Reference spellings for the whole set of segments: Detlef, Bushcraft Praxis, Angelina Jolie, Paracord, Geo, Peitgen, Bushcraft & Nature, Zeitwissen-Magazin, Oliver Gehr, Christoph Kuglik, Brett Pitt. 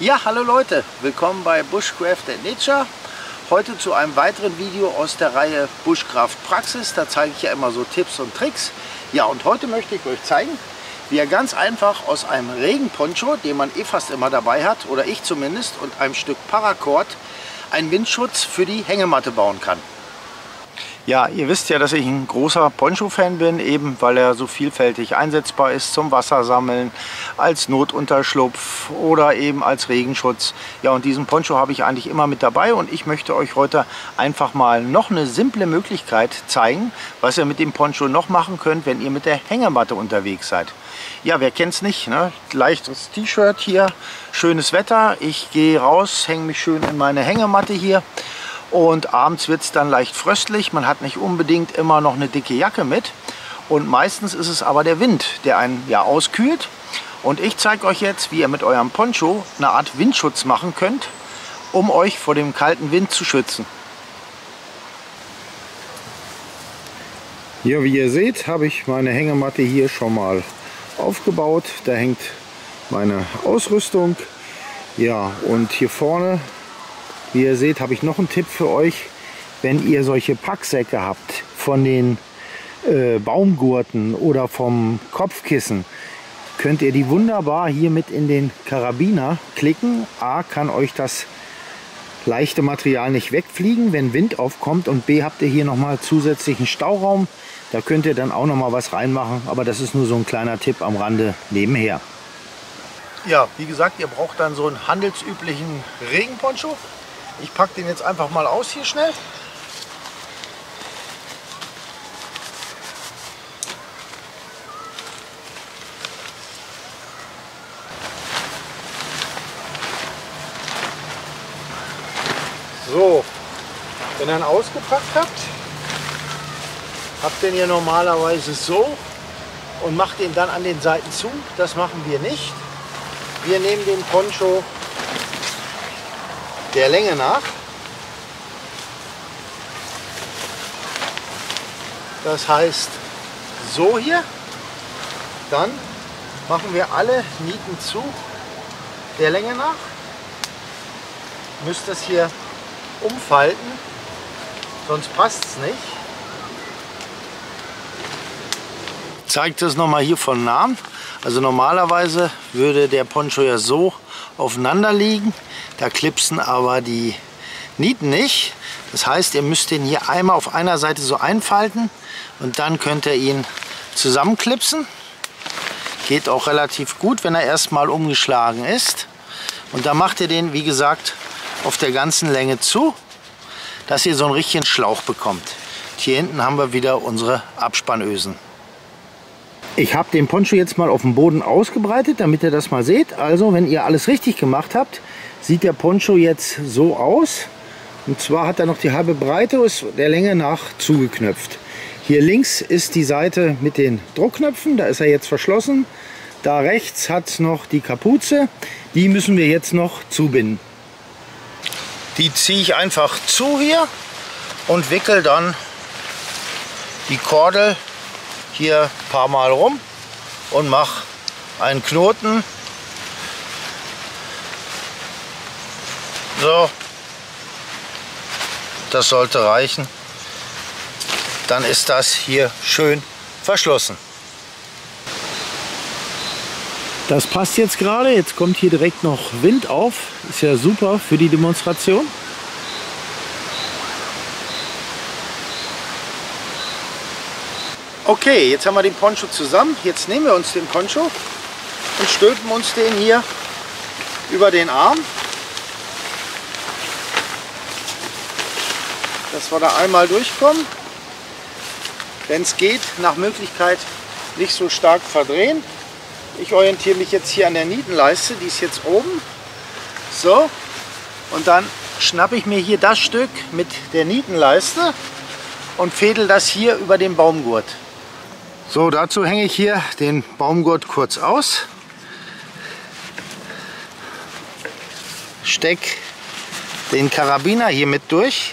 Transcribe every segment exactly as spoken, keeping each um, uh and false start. Ja, hallo Leute, willkommen bei Bushcraft Nature. Heute zu einem weiteren Video aus der Reihe Bushcraft Praxis. Da zeige ich ja immer so Tipps und Tricks. Ja, und heute möchte ich euch zeigen, wie ihr ganz einfach aus einem Regenponcho, den man eh fast immer dabei hat, oder ich zumindest, und einem Stück Paracord einen Windschutz für die Hängematte bauen kann. Ja, ihr wisst ja, dass ich ein großer Poncho-Fan bin, eben weil er so vielfältig einsetzbar ist zum Wassersammeln, als Notunterschlupf oder eben als Regenschutz. Ja, und diesen Poncho habe ich eigentlich immer mit dabei und ich möchte euch heute einfach mal noch eine simple Möglichkeit zeigen, was ihr mit dem Poncho noch machen könnt, wenn ihr mit der Hängematte unterwegs seid. Ja, wer kennt's nicht, ne? Leichtes T-Shirt hier, schönes Wetter, ich gehe raus, hänge mich schön in meine Hängematte hier. Und abends wird es dann leicht fröstlich, man hat nicht unbedingt immer noch eine dicke Jacke mit. Und meistens ist es aber der Wind, der einen ja auskühlt. Und ich zeige euch jetzt, wie ihr mit eurem Poncho eine Art Windschutz machen könnt, um euch vor dem kalten Wind zu schützen. Ja, wie ihr seht, habe ich meine Hängematte hier schon mal aufgebaut. Da hängt meine Ausrüstung. Ja, und hier vorne, wie ihr seht, habe ich noch einen Tipp für euch, wenn ihr solche Packsäcke habt von den äh, Baumgurten oder vom Kopfkissen, könnt ihr die wunderbar hier mit in den Karabiner klicken. A, kann euch das leichte Material nicht wegfliegen, wenn Wind aufkommt, und B, habt ihr hier nochmal zusätzlichen Stauraum, da könnt ihr dann auch nochmal was reinmachen, aber das ist nur so ein kleiner Tipp am Rande nebenher. Ja, wie gesagt, ihr braucht dann so einen handelsüblichen Regenponcho. Ich packe den jetzt einfach mal aus hier schnell. So, wenn ihr ihn ausgepackt habt, habt ihr ihn hier normalerweise so und macht ihn dann an den Seiten zu. Das machen wir nicht. Wir nehmen den Poncho der Länge nach. Das heißt, so hier. Dann machen wir alle Nieten zu der Länge nach. Müsst das hier umfalten, sonst passt es nicht. Ich zeige das nochmal hier von nahem. Also normalerweise würde der Poncho ja so aufeinander liegen, da klipsen aber die Nieten nicht. Das heißt, ihr müsst den hier einmal auf einer Seite so einfalten und dann könnt ihr ihn zusammenklipsen. Geht auch relativ gut, wenn er erstmal umgeschlagen ist. Und dann macht ihr den, wie gesagt, auf der ganzen Länge zu, dass ihr so einen richtigen Schlauch bekommt. Und hier hinten haben wir wieder unsere Abspannösen. Ich habe den Poncho jetzt mal auf dem Boden ausgebreitet, damit ihr das mal seht. Also, wenn ihr alles richtig gemacht habt, sieht der Poncho jetzt so aus. Und zwar hat er noch die halbe Breite, ist der Länge nach zugeknöpft. Hier links ist die Seite mit den Druckknöpfen, da ist er jetzt verschlossen. Da rechts hat es noch die Kapuze, die müssen wir jetzt noch zubinden. Die ziehe ich einfach zu hier und wickel dann die Kordel hier ein paar Mal rum und mache einen Knoten. So, das sollte reichen. Dann ist das hier schön verschlossen. Das passt jetzt gerade. Jetzt kommt hier direkt noch Wind auf. Ist ja super für die Demonstration. Okay, jetzt haben wir den Poncho zusammen. Jetzt nehmen wir uns den Poncho und stülpen uns den hier über den Arm, dass wir da einmal durchkommen. Wenn es geht, nach Möglichkeit nicht so stark verdrehen. Ich orientiere mich jetzt hier an der Nietenleiste, die ist jetzt oben. So, und dann schnappe ich mir hier das Stück mit der Nietenleiste und fädel das hier über den Baumgurt. So, dazu hänge ich hier den Baumgurt kurz aus, steck den Karabiner hier mit durch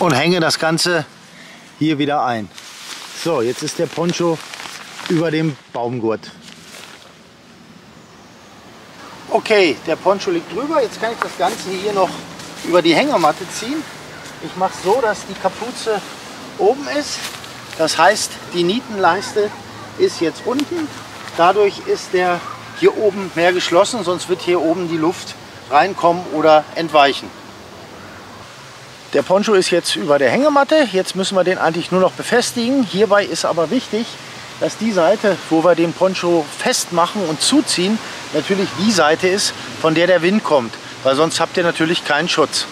und hänge das Ganze hier wieder ein. So, jetzt ist der Poncho über dem Baumgurt. Okay, der Poncho liegt drüber. Jetzt kann ich das Ganze hier noch über die Hängematte ziehen. Ich mache es so, dass die Kapuze oben ist. Das heißt, die Nietenleiste ist jetzt unten. Dadurch ist der hier oben mehr geschlossen, sonst wird hier oben die Luft reinkommen oder entweichen. Der Poncho ist jetzt über der Hängematte. Jetzt müssen wir den eigentlich nur noch befestigen. Hierbei ist aber wichtig, dass die Seite, wo wir den Poncho festmachen und zuziehen, natürlich die Seite ist, von der der Wind kommt, weil sonst habt ihr natürlich keinen Schutz.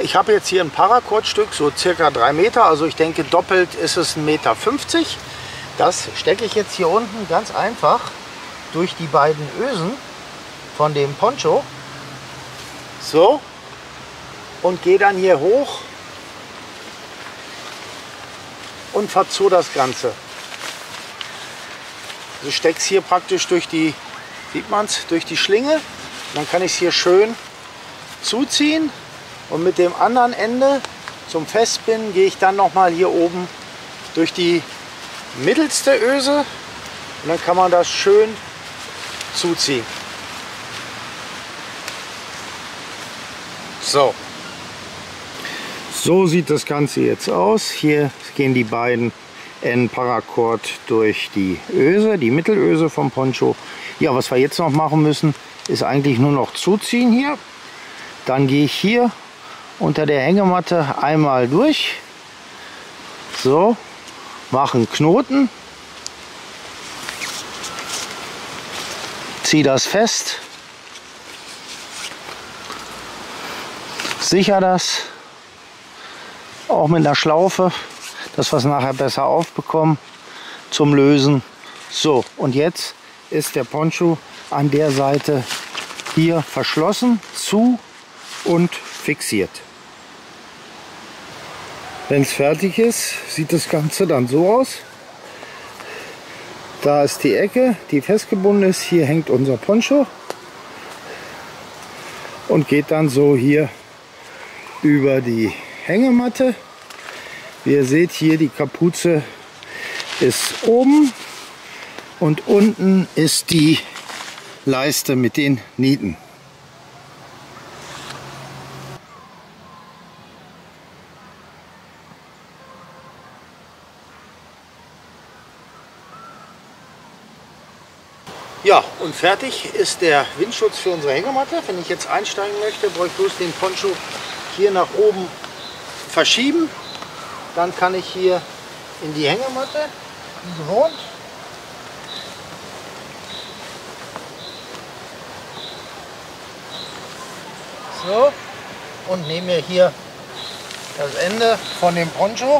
Ich habe jetzt hier ein Paracord-Stück, so circa drei Meter, also ich denke doppelt ist es ein Meter fünfzig. Das stecke ich jetzt hier unten ganz einfach durch die beiden Ösen von dem Poncho, so, und gehe dann hier hoch und verzoo das Ganze. Also stecke es hier praktisch durch die, sieht man es, durch die Schlinge. Dann kann ich es hier schön zuziehen und mit dem anderen Ende zum Festbinden gehe ich dann nochmal hier oben durch die mittelste Öse und dann kann man das schön zuziehen. So. So sieht das Ganze jetzt aus. Hier gehen die beiden Enden Paracord durch die Öse, die Mittelöse vom Poncho. Ja, was wir jetzt noch machen müssen, ist eigentlich nur noch zuziehen hier. Dann gehe ich hier unter der Hängematte einmal durch. So, mache einen Knoten. Ziehe das fest. Sicher das. Auch mit einer Schlaufe, dass wir es nachher besser aufbekommen zum Lösen. So, und jetzt ist der Poncho an der Seite hier verschlossen, zu und fixiert. Wenn es fertig ist, sieht das Ganze dann so aus. Da ist die Ecke, die festgebunden ist. Hier hängt unser Poncho und geht dann so hier über die Hängematte. Wie ihr seht, hier die Kapuze ist oben und unten ist die Leiste mit den Nieten. Ja, und fertig ist der Windschutz für unsere Hängematte. Wenn ich jetzt einsteigen möchte, brauche ich bloß den Poncho hier nach oben verschieben, dann kann ich hier in die Hängematte, wie gewohnt. So, und nehme mir hier das Ende von dem Poncho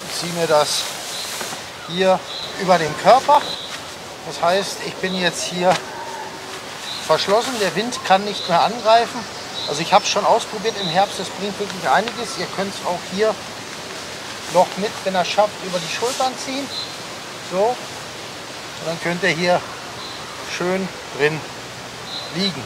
und ziehe mir das hier über den Körper. Das heißt, ich bin jetzt hier verschlossen, der Wind kann nicht mehr angreifen. Also ich habe es schon ausprobiert im Herbst, das bringt wirklich einiges. Ihr könnt es auch hier noch mit, wenn ihr es schafft, über die Schultern ziehen. So, und dann könnt ihr hier schön drin liegen.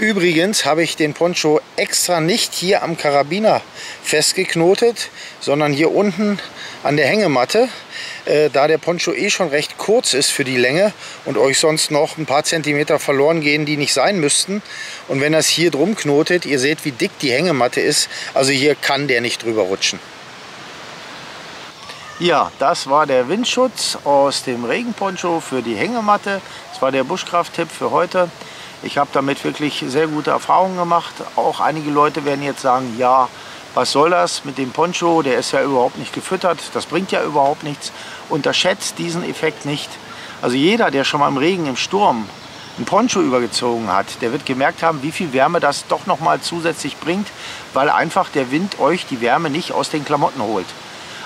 Übrigens habe ich den Poncho extra nicht hier am Karabiner festgeknotet, sondern hier unten an der Hängematte, äh, da der Poncho eh schon recht kurz ist für die Länge und euch sonst noch ein paar Zentimeter verloren gehen, die nicht sein müssten. Und wenn das hier drum knotet, ihr seht, wie dick die Hängematte ist, also hier kann der nicht drüber rutschen. Ja, das war der Windschutz aus dem Regenponcho für die Hängematte. Das war der Bushcraft-Tipp für heute. Ich habe damit wirklich sehr gute Erfahrungen gemacht. Auch einige Leute werden jetzt sagen, ja, was soll das mit dem Poncho? Der ist ja überhaupt nicht gefüttert, das bringt ja überhaupt nichts. Unterschätzt diesen Effekt nicht. Also jeder, der schon mal im Regen, im Sturm einen Poncho übergezogen hat, der wird gemerkt haben, wie viel Wärme das doch nochmal zusätzlich bringt, weil einfach der Wind euch die Wärme nicht aus den Klamotten holt.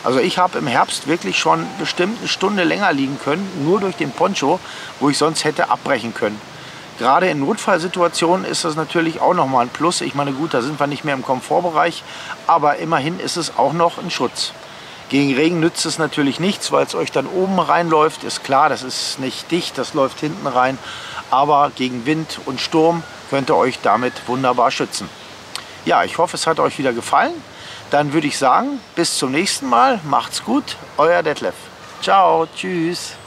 Also ich habe im Herbst wirklich schon bestimmt eine Stunde länger liegen können, nur durch den Poncho, wo ich sonst hätte abbrechen können. Gerade in Notfallsituationen ist das natürlich auch nochmal ein Plus. Ich meine, gut, da sind wir nicht mehr im Komfortbereich, aber immerhin ist es auch noch ein Schutz. Gegen Regen nützt es natürlich nichts, weil es euch dann oben reinläuft. Ist klar, das ist nicht dicht, das läuft hinten rein. Aber gegen Wind und Sturm könnt ihr euch damit wunderbar schützen. Ja, ich hoffe, es hat euch wieder gefallen. Dann würde ich sagen, bis zum nächsten Mal. Macht's gut, euer Detlef. Ciao, tschüss.